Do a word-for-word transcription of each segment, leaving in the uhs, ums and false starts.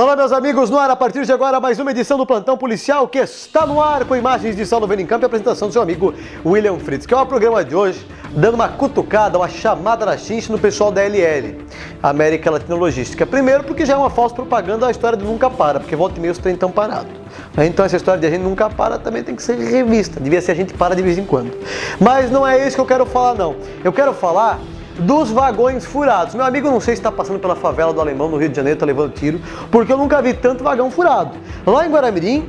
Olá, meus amigos, no ar a partir de agora mais uma edição do Plantão Policial, que está no ar com imagens de Saulo Venincamp e a apresentação do seu amigo William Fritz, que é o programa de hoje dando uma cutucada, uma chamada na chincha no pessoal da L L, América Latino Logística. Primeiro porque já é uma falsa propaganda a história do nunca para, porque volta e meia os trens estão parados. Então essa história de a gente nunca para também tem que ser revista, devia ser a gente para de vez em quando. Mas não é isso que eu quero falar não, eu quero falar dos vagões furados. Meu amigo, não sei se está passando pela favela do Alemão, no Rio de Janeiro, está levando tiro, porque eu nunca vi tanto vagão furado. Lá em Guaramirim,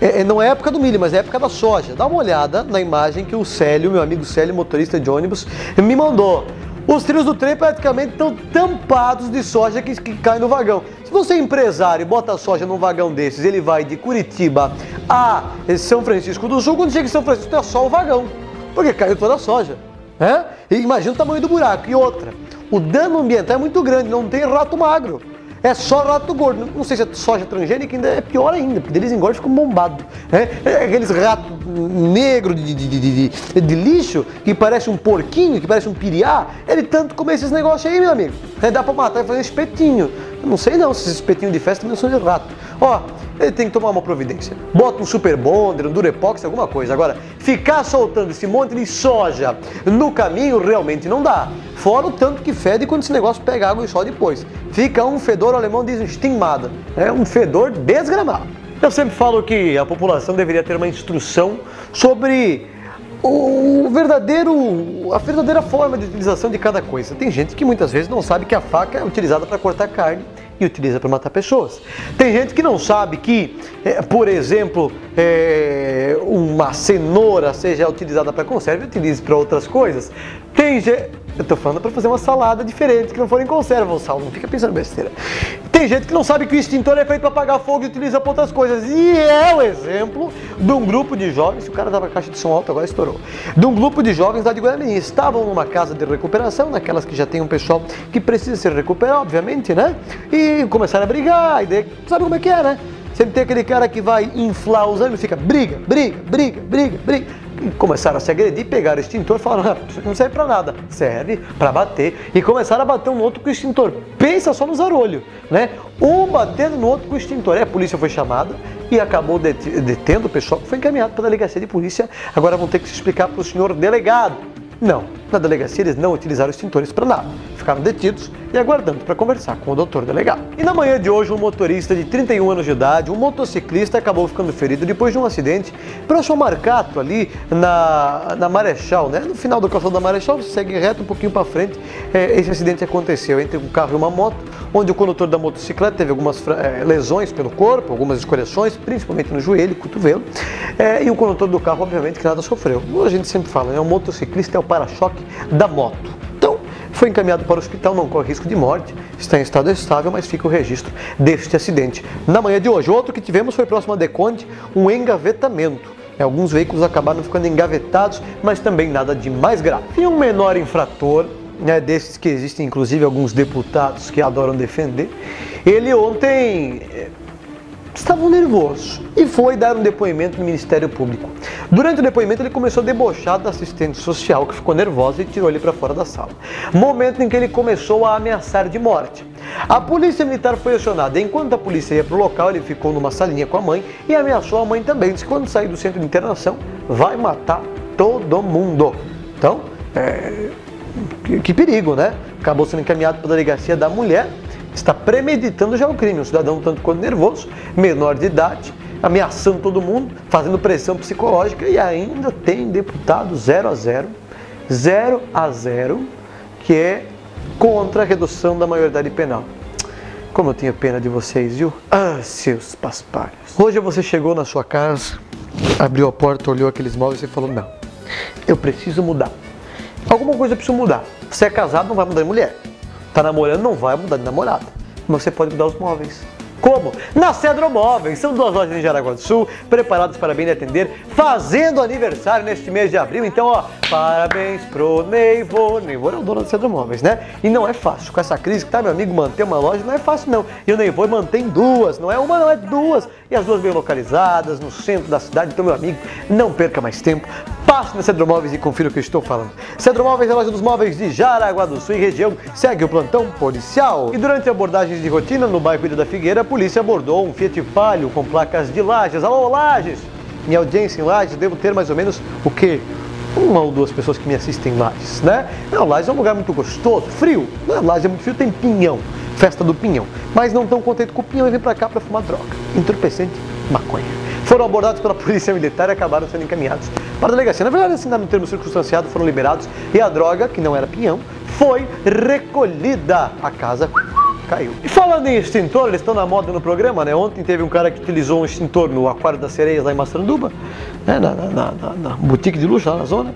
é, não é época do milho, mas é época da soja. Dá uma olhada na imagem que o Célio, meu amigo Célio, motorista de ônibus, me mandou. Os trilhos do trem praticamente estão tampados de soja que, que cai no vagão. Se você é empresário e bota a soja num vagão desses, ele vai de Curitiba a São Francisco do Sul. Quando chega em São Francisco, é só o vagão, porque caiu toda a soja. É? Imagina o tamanho do buraco. E outra, o dano ambiental é muito grande, não tem rato magro, é só rato gordo. Não sei se é soja transgênica, ainda é pior ainda, porque eles engordam e ficam bombados. É? Aqueles ratos negros de, de, de, de, de lixo, que parece um porquinho, que parece um piriá, ele tanto come esses negócios aí, meu amigo. É, dá pra matar e fazer um espetinho. Eu não sei não, se esses espetinhos de festa também são de rato. Ó, ele tem que tomar uma providência. Bota um super bonder, um durepox, alguma coisa. Agora, ficar soltando esse monte de soja no caminho realmente não dá. Fora o tanto que fede quando esse negócio pega água e sol depois. Fica um fedor, o alemão diz, estimada. É um fedor desgramado. Eu sempre falo que a população deveria ter uma instrução sobre o verdadeiro, a verdadeira forma de utilização de cada coisa. Tem gente que muitas vezes não sabe que a faca é utilizada para cortar carne e utiliza para matar pessoas. Tem gente que não sabe que, é, por exemplo, é, uma cenoura seja utilizada para conserva e utiliza para outras coisas. Tem gente... Eu tô falando para fazer uma salada diferente, que não for em conserva, o Saulo, não fica pensando besteira. Tem gente que não sabe que o extintor é feito para apagar fogo e utiliza para outras coisas. E é o exemplo de um grupo de jovens, o cara tava com a caixa de som alto, agora estourou, de um grupo de jovens lá de Guarani. Estavam numa casa de recuperação, naquelas que já tem um pessoal que precisa se recuperar, obviamente, né? E começaram a brigar, e daí, sabe como é que é, né? Sempre tem aquele cara que vai inflar os ânimos e fica briga, briga, briga, briga, briga. E começaram a se agredir, pegaram o extintor e falaram, ah, não serve pra nada, serve pra bater. E começaram a bater um no outro com o extintor. Pensa só no zarolho, né? Um batendo no outro com o extintor. É, a polícia foi chamada e acabou detendo o pessoal, que foi encaminhado para a delegacia de polícia. Agora vão ter que se explicar para o senhor delegado. Não, na delegacia eles não utilizaram extintores para nada. Ficaram detidos e aguardando para conversar com o doutor delegado. E na manhã de hoje, um motorista de trinta e um anos de idade, um motociclista, acabou ficando ferido depois de um acidente próximo ao Marcato, ali na, na Marechal, né? No final do calçado da Marechal, você segue reto um pouquinho para frente. É, esse acidente aconteceu entre um carro e uma moto, onde o condutor da motocicleta teve algumas é, lesões pelo corpo, algumas escoriações, principalmente no joelho e cotovelo. É, e o condutor do carro, obviamente, que nada sofreu. A gente sempre fala, né? O motociclista é o para-choque da moto. Então, foi encaminhado para o hospital, não corre risco de morte, está em estado estável, mas fica o registro deste acidente na manhã de hoje. Outro que tivemos foi próximo a Deconde, um engavetamento. Alguns veículos acabaram ficando engavetados, mas também nada de mais grave. E um menor infrator, né, desses que existem, inclusive alguns deputados que adoram defender, ele ontem estava nervoso e foi dar um depoimento no Ministério Público. Durante o depoimento ele começou a debochar da assistente social, que ficou nervosa e tirou ele para fora da sala. Momento em que ele começou a ameaçar de morte. A polícia militar foi acionada. Enquanto a polícia ia para o local, ele ficou numa salinha com a mãe e ameaçou a mãe também. Disse que quando sair do centro de internação, vai matar todo mundo. Então, é... que, que perigo, né? Acabou sendo encaminhado para a delegacia da mulher. Está premeditando já o crime, um cidadão tanto quanto nervoso, menor de idade, ameaçando todo mundo, fazendo pressão psicológica, e ainda tem deputado zero a zero, zero a zero, que é contra a redução da maioridade penal. Como eu tenho pena de vocês, viu? Ah, seus paspalhos. Hoje você chegou na sua casa, abriu a porta, olhou aqueles móveis e falou, não, eu preciso mudar. Alguma coisa eu preciso mudar. Você é casado, não vai mudar de mulher. Tá namorando, não vai mudar de namorada. Mas você pode mudar os móveis. Como? Na Cedro Móveis. São duas lojas em Jaraguá do Sul, preparadas para bem atender, fazendo aniversário neste mês de abril. Então, ó, parabéns pro Neivô. Neivô é o dono da Cedro Móveis, né? E não é fácil. Com essa crise que tá, meu amigo, manter uma loja não é fácil, não. E o Neivô mantém duas. Não é uma, não, é duas. E as duas bem localizadas, no centro da cidade. Então, meu amigo, não perca mais tempo. Passe na Cedro Móveis e confira o que eu estou falando. Cedro Móveis é a loja dos móveis de Jaraguá do Sul e região, segue o plantão policial. E durante abordagens de rotina no bairro Pira da Figueira, a polícia abordou um Fiat Palio com placas de Lages. Alô, Lages! Minha audiência em Lages, devo ter mais ou menos o quê? Uma ou duas pessoas que me assistem em Lages, né? Não, Lages é um lugar muito gostoso, frio. Não, Lages é muito frio, tem pinhão, festa do pinhão. Mas não tão contente com o pinhão, e vem pra cá pra fumar droga, entorpecente, maconha. Foram abordados pela polícia militar e acabaram sendo encaminhados para a delegacia. Na verdade, assinaram um termo circunstanciado, foram liberados e a droga, que não era pinhão, foi recolhida. A casa caiu. E falando em extintor, eles estão na moda no programa, né? Ontem teve um cara que utilizou um extintor no Aquário das Sereias, lá em Maçanduba, né? na, na, na, na, na boutique de luxo, lá na zona.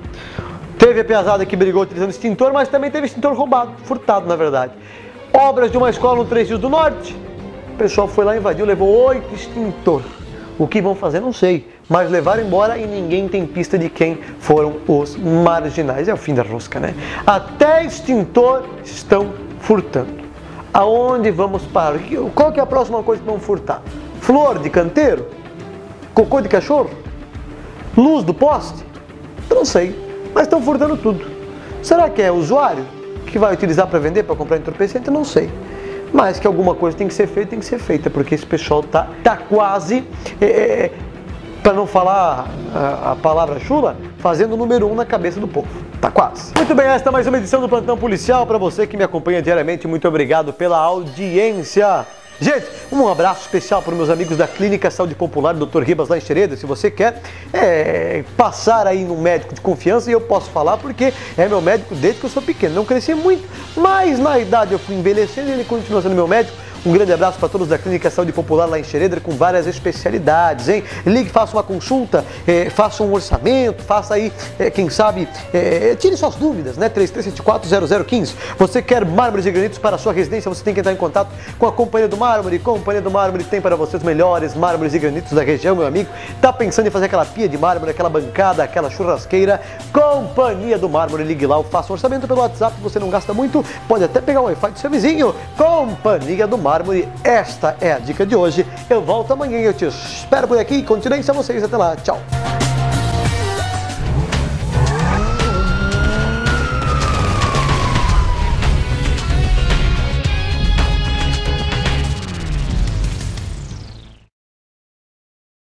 Teve a piazada que brigou utilizando extintor, mas também teve extintor roubado, furtado, na verdade. Obras de uma escola no Três Rios do Norte. O pessoal foi lá, invadiu, levou oito extintores. O que vão fazer, não sei, mas levaram embora e ninguém tem pista de quem foram os marginais. É o fim da rosca, né? Até extintor estão furtando. Aonde vamos parar? Qual que é a próxima coisa que vão furtar? Flor de canteiro? Cocô de cachorro? Luz do poste? Eu não sei, mas estão furtando tudo. Será que é o usuário que vai utilizar para vender, para comprar entorpecente? Eu não sei. Mas que alguma coisa tem que ser feita, tem que ser feita, porque esse pessoal tá, tá quase, é, é, para não falar a, a palavra chula, fazendo o número um na cabeça do povo. Tá quase. Muito bem, esta é mais uma edição do Plantão Policial. Para você que me acompanha diariamente, muito obrigado pela audiência. Gente, um abraço especial para os meus amigos da Clínica Saúde Popular, doutor Ribas, lá em Xereda. Se você quer é, passar aí num médico de confiança, e eu posso falar porque é meu médico desde que eu sou pequeno. Não cresci muito, mas na idade eu fui envelhecendo e ele continua sendo meu médico. Um grande abraço para todos da Clínica Saúde Popular lá em Xereda, com várias especialidades, hein? Ligue, faça uma consulta, é, faça um orçamento, faça aí, é, quem sabe, é, tire suas dúvidas, né? três três sete quatro, zero zero um cinco. Você quer mármores e granitos para a sua residência, você tem que entrar em contato com a Companhia do Mármore. Companhia do Mármore tem para você os melhores mármores e granitos da região, meu amigo. Tá pensando em fazer aquela pia de mármore, aquela bancada, aquela churrasqueira? Companhia do Mármore, ligue lá, faça um orçamento pelo WhatsApp, você não gasta muito, pode até pegar o Wi-Fi do seu vizinho. Companhia do Mármore. Esta é a dica de hoje. Eu volto amanhã e eu te espero por aqui. Continência a vocês. Até lá. Tchau.